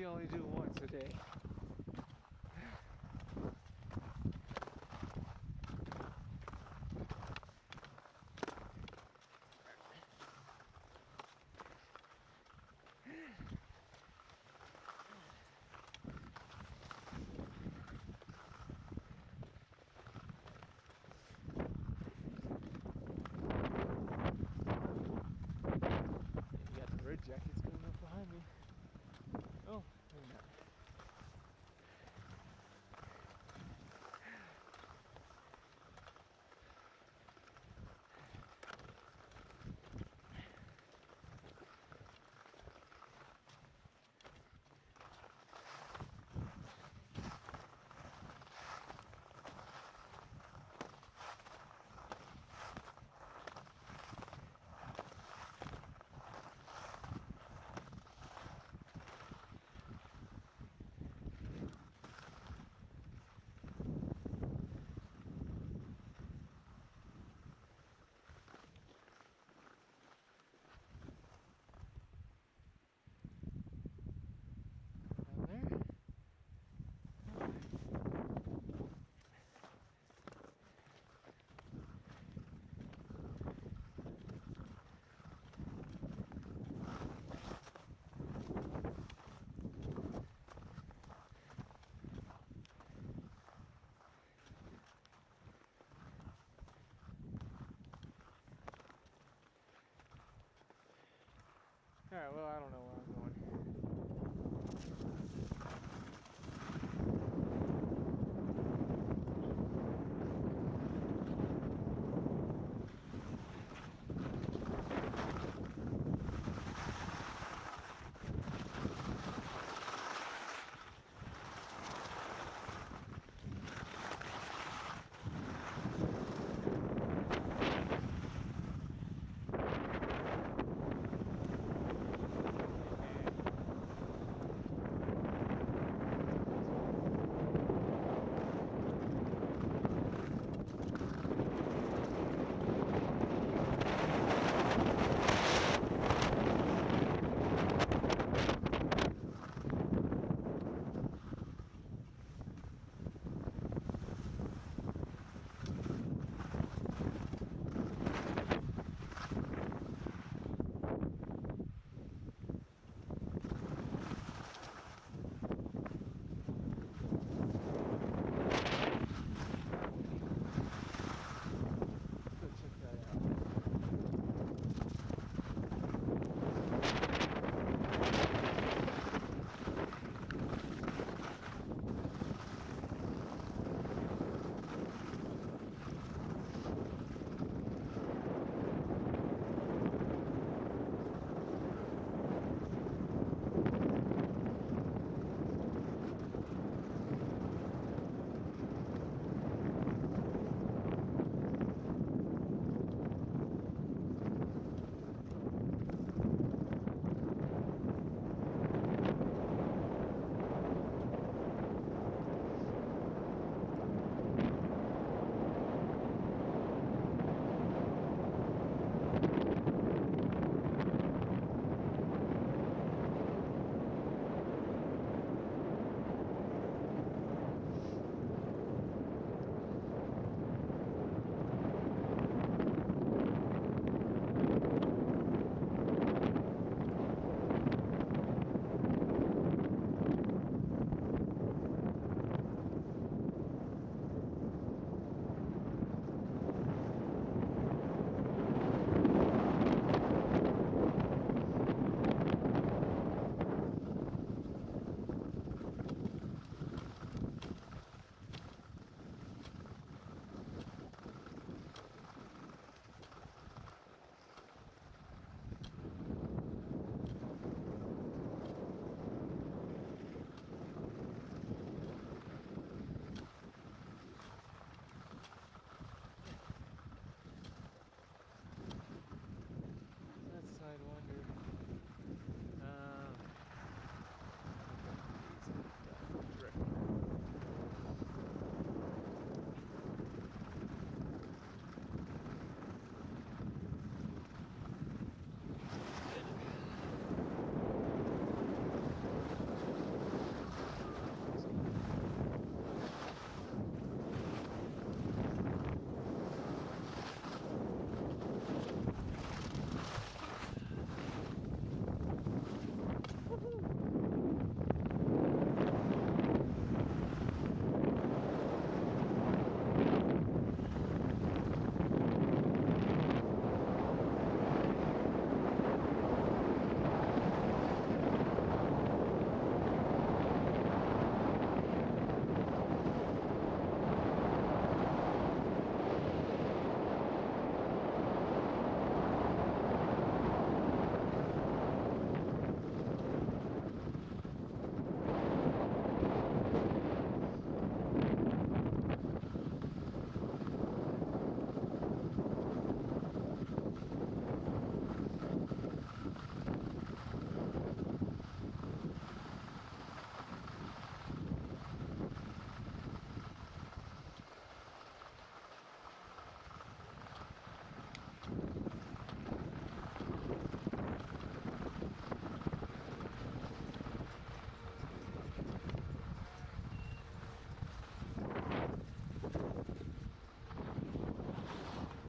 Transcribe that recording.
you only do once a day. Jacket's going up behind me. Oh, maybe not. Alright, well, I don't know.